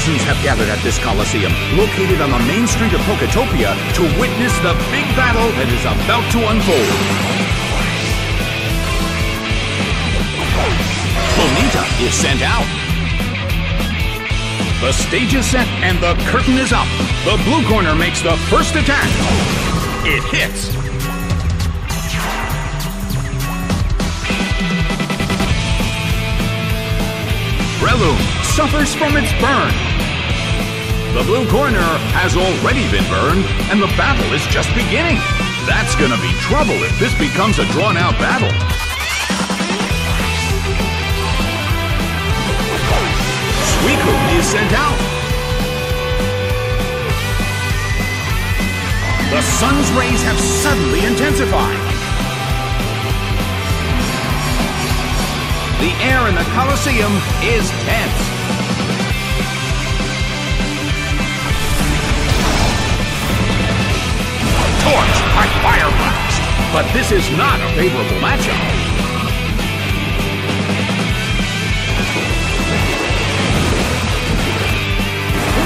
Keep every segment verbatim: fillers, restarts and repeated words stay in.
Thousands have gathered at this Colosseum, located on the main street of Poketopia, to witness the big battle that is about to unfold. Ponyta is sent out. The stage is set and the curtain is up. The blue corner makes the first attack. It hits. Breloom suffers from its burn. The blue corner has already been burned, and the battle is just beginning. That's gonna be trouble if this becomes a drawn-out battle. Suicune is sent out. The sun's rays have suddenly intensified. The air in the Colosseum is tense. Torch by Fire Blast. But this is not a favorable matchup.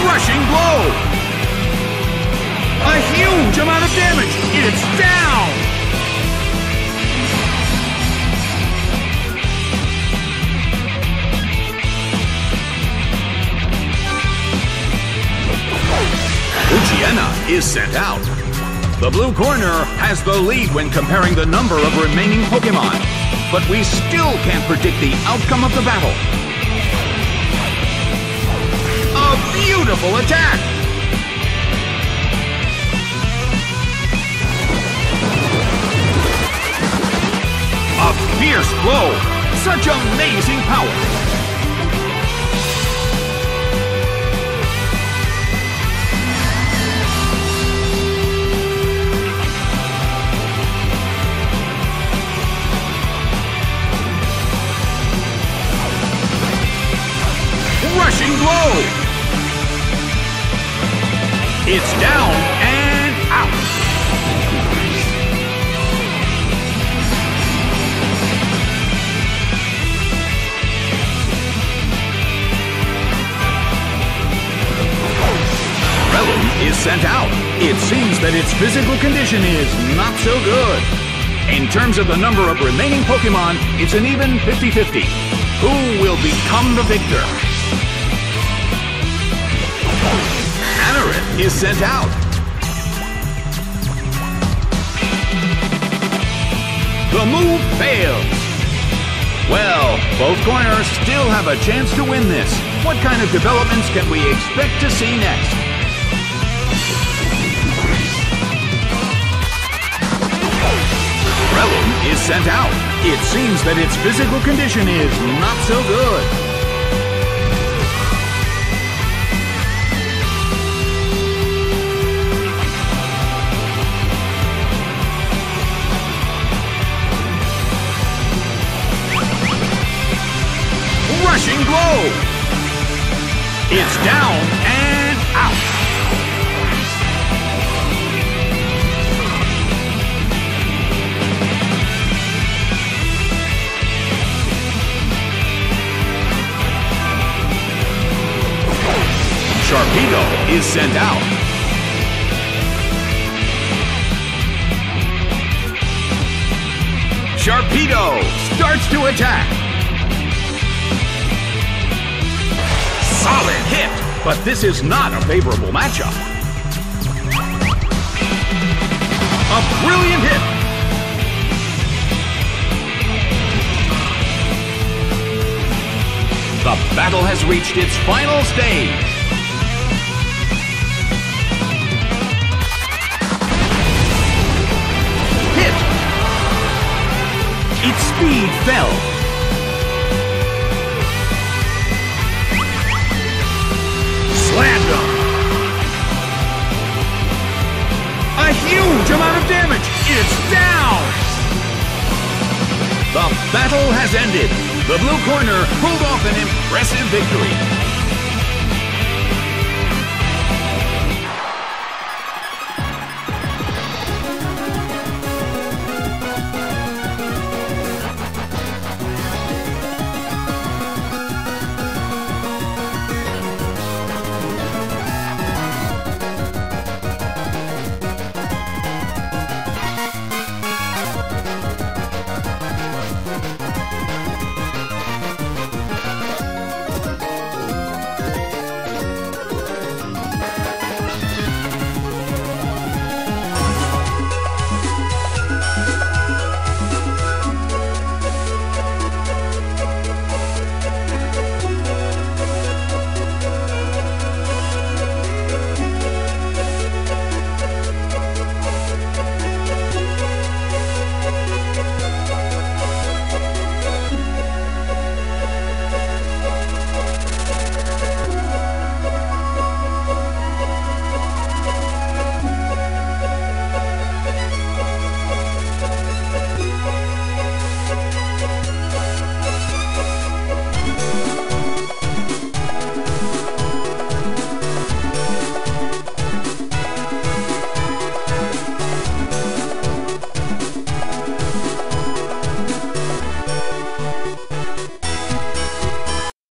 Rushing blow. A huge amount of damage. It's down. Poochyena is sent out. The blue corner has the lead when comparing the number of remaining Pokemon, but we still can't predict the outcome of the battle. A beautiful attack! A fierce blow! Such amazing power! Blow. It's down and out. Breloom is sent out. It seems that its physical condition is not so good. In terms of the number of remaining Pokemon, it's an even fifty fifty. Who will become the victor? Is sent out. The move fails. Well, both corners still have a chance to win this. What kind of developments can we expect to see next? Breloom is sent out. It seems that its physical condition is not so good. Rushing blow! It's down and out! Sharpedo is sent out. Sharpedo starts to attack. Solid hit, but this is not a favorable matchup. A brilliant hit. The battle has reached its final stage. Hit. Its speed fell. A huge amount of damage! It's down! The battle has ended. The blue corner pulled off an impressive victory.